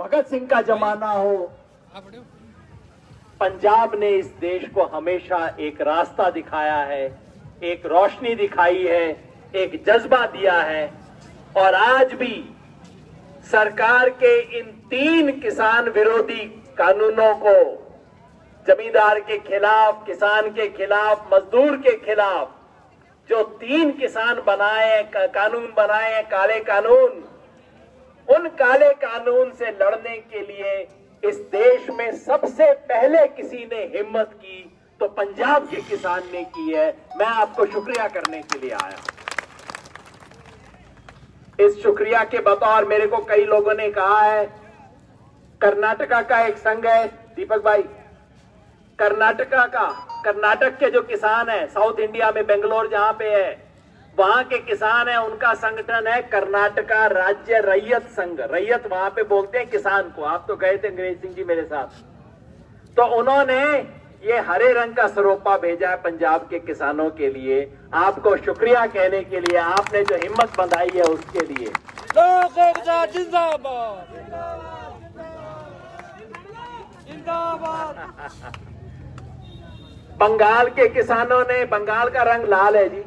भगत सिंह का जमाना हो, पंजाब ने इस देश को हमेशा एक रास्ता दिखाया है, एक रोशनी दिखाई है, एक जज्बा दिया है। और आज भी सरकार के इन तीन किसान विरोधी कानूनों को, जमींदार के खिलाफ, किसान के खिलाफ, मजदूर के खिलाफ, जो तीन किसान बनाए कानून बनाए हैं, काले कानून, उन काले कानून से लड़ने के लिए इस देश में सबसे पहले किसी ने हिम्मत की तो पंजाब के किसान ने की है। मैं आपको शुक्रिया करने के लिए आया। इस शुक्रिया के बतौर मेरे को कई लोगों ने कहा है, कर्नाटका का एक संघ है दीपक भाई, कर्नाटका का, कर्नाटक के जो किसान है, साउथ इंडिया में बेंगलोर जहां पे है, वहां के किसान है, उनका संगठन है कर्नाटका राज्य रैयत संघ। रैयत वहां पे बोलते हैं किसान को। आप तो गए थे अंग्रेज सिंह जी मेरे साथ, तो उन्होंने ये हरे रंग का सरोपा भेजा है पंजाब के किसानों के लिए। आपको शुक्रिया कहने के लिए, आपने जो हिम्मत बंधाई है उसके लिए। जिंदाबाद जिंदाबाद जिंदाबाद। बंगाल के किसानों ने, बंगाल का रंग लाल है जी,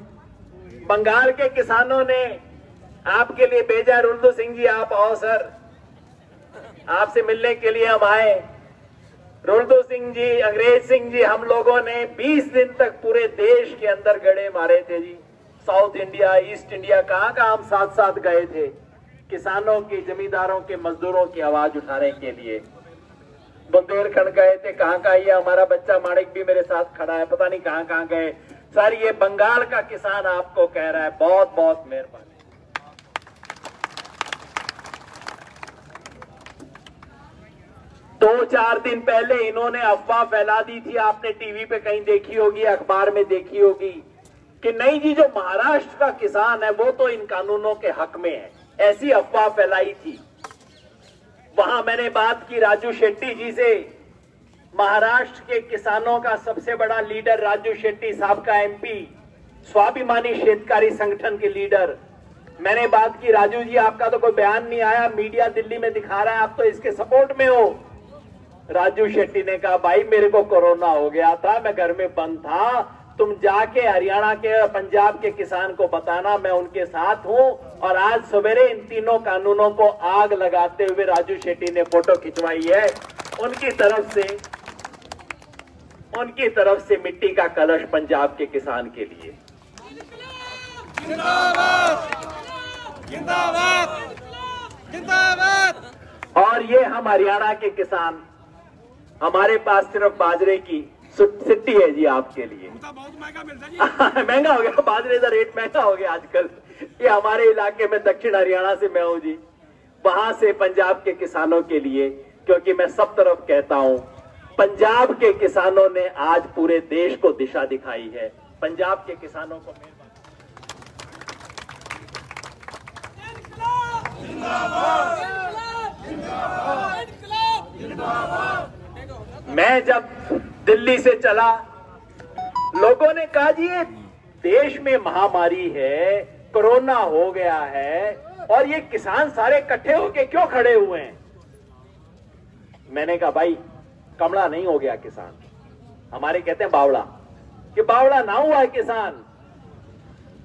बंगाल के किसानों ने आपके लिए भेजा। रुल्दू सिंह जी आप आओ सर, आपसे मिलने के लिए हम आए। रुल्दू सिंह जी, अंग्रेज सिंह जी, हम लोगों ने 20 दिन तक पूरे देश के अंदर गड़े मारे थे जी। साउथ इंडिया, ईस्ट इंडिया, कहाँ हम साथ साथ गए थे किसानों की, जमींदारों के, मजदूरों की आवाज उठाने के लिए। बुंदेलखंड गए थे, कहाँ ये हमारा बच्चा माणिक भी मेरे साथ खड़ा है, पता नहीं कहाँ गए। सर ये बंगाल का किसान आपको कह रहा है, बहुत बहुत मेहरबानी। दो चार दिन पहले इन्होंने अफवाह फैला दी थी, आपने टीवी पे कहीं देखी होगी, अखबार में देखी होगी कि नहीं जी जो महाराष्ट्र का किसान है वो तो इन कानूनों के हक में है। ऐसी अफवाह फैलाई थी। वहां मैंने बात की राजू शेट्टी जी से, महाराष्ट्र के किसानों का सबसे बड़ा लीडर राजू शेट्टी साहब का एमपी, स्वाभिमानी शेतकारी संगठन के लीडर। मैंने बात की, राजू जी आपका तो कोई बयान नहीं आया, मीडिया दिल्ली में दिखा रहा है आप तो इसके सपोर्ट में हो। राजू शेट्टी ने कहा भाई मेरे को कोरोना हो गया था, मैं घर में बंद था, तुम जाके हरियाणा के और पंजाब के किसान को बताना, मैं उनके साथ हूं। और आज सवेरे इन तीनों कानूनों को आग लगाते हुए राजू शेट्टी ने फोटो खिंचवाई है। उनकी तरफ से मिट्टी का कलश पंजाब के किसान के लिए। जिंदाबाद जिंदाबाद जिंदाबाद। और ये हम हरियाणा के किसान, हमारे पास सिर्फ बाजरे की सिट्टी है जी आपके लिए। बहुत महंगा मिलता है, महंगा हो गया बाजरे का रेट, महंगा हो गया आजकल। ये हमारे इलाके में दक्षिण हरियाणा से मैं हूँ जी, वहां से पंजाब के किसानों के लिए, क्योंकि मैं सब तरफ कहता हूँ पंजाब के किसानों ने आज पूरे देश को दिशा दिखाई है। पंजाब के किसानों को मैं जब दिल्ली से चला, लोगों ने कहा जी ये देश में महामारी है, कोरोना हो गया है, और ये किसान सारे इकट्ठे होके क्यों खड़े हुए हैं। मैंने कहा भाई कमला नहीं हो गया किसान, हमारे कहते हैं बावड़ा, कि बावड़ा ना हुआ है किसान।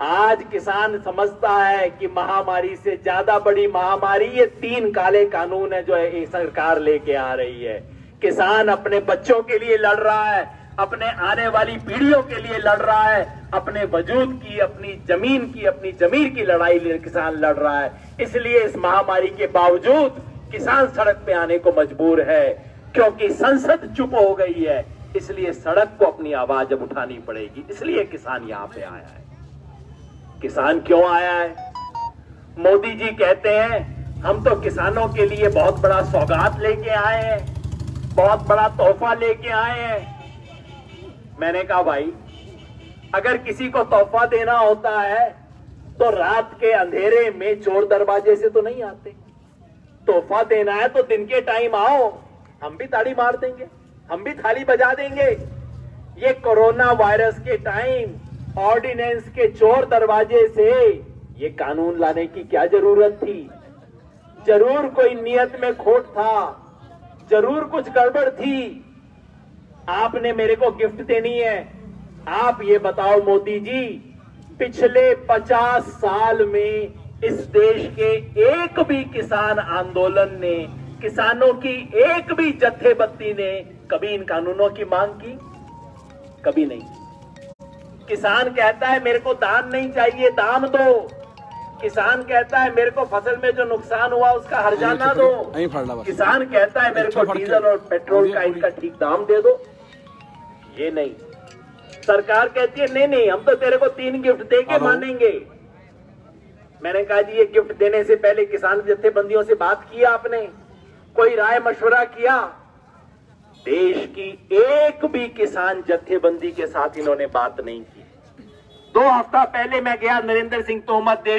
आज किसान समझता है कि महामारी से ज्यादा बड़ी महामारी ये तीन काले कानून है जो एक सरकार लेके आ रही है। किसान अपने बच्चों के लिए लड़ रहा है, अपने आने वाली पीढ़ियों के लिए लड़ रहा है, अपने वजूद की, अपनी जमीन की, अपनी जमीर की लड़ाई किसान लड़ रहा है। इसलिए इस महामारी के बावजूद किसान सड़क पे आने को मजबूर है, क्योंकि संसद चुप हो गई है, इसलिए सड़क को अपनी आवाज अब उठानी पड़ेगी। इसलिए किसान यहाँ पे आया है। किसान क्यों आया है? मोदी जी कहते हैं हम तो किसानों के लिए बहुत बड़ा सौगात लेके आए हैं, बहुत बड़ा तोहफा लेके आए हैं। मैंने कहा भाई अगर किसी को तोहफा देना होता है तो रात के अंधेरे में चोर दरवाजे से तो नहीं आते। तोहफा देना है तो दिन के टाइम आओ, हम भी ताली मार देंगे, हम भी थाली बजा देंगे। ये कोरोना वायरस के टाइम ऑर्डिनेंस के चोर दरवाजे से ये कानून लाने की क्या जरूरत थी? जरूर कोई नियत में खोट था, जरूर कुछ गड़बड़ थी। आपने मेरे को गिफ्ट देनी है। आप ये बताओ मोदी जी, पिछले 50 साल में इस देश के एक भी किसान आंदोलन ने, किसानों की एक भी जत्थेबंदी ने कभी इन कानूनों की मांग की? कभी नहीं। किसान कहता है मेरे को दान नहीं चाहिए, दान दो। किसान कहता है मेरे को फसल में जो नुकसान हुआ उसका हर्जाना दो। किसान कहता है मेरे को डीजल और पेट्रोल का इनका ठीक दाम दे दो। ये नहीं। सरकार कहती है नहीं नहीं, हम तो तेरे को 3 गिफ्ट दे के मानेंगे। मैंने कहा जी, ये गिफ्ट देने से पहले किसान जत्थेबंदियों से बात किया आपने? कोई राय मशवरा किया? देश की एक भी किसान जत्थेबंदी के साथ इन्होंने बात नहीं की। 2 हफ्ता पहले मैं गया, नरेंद्र सिंह तोमर देश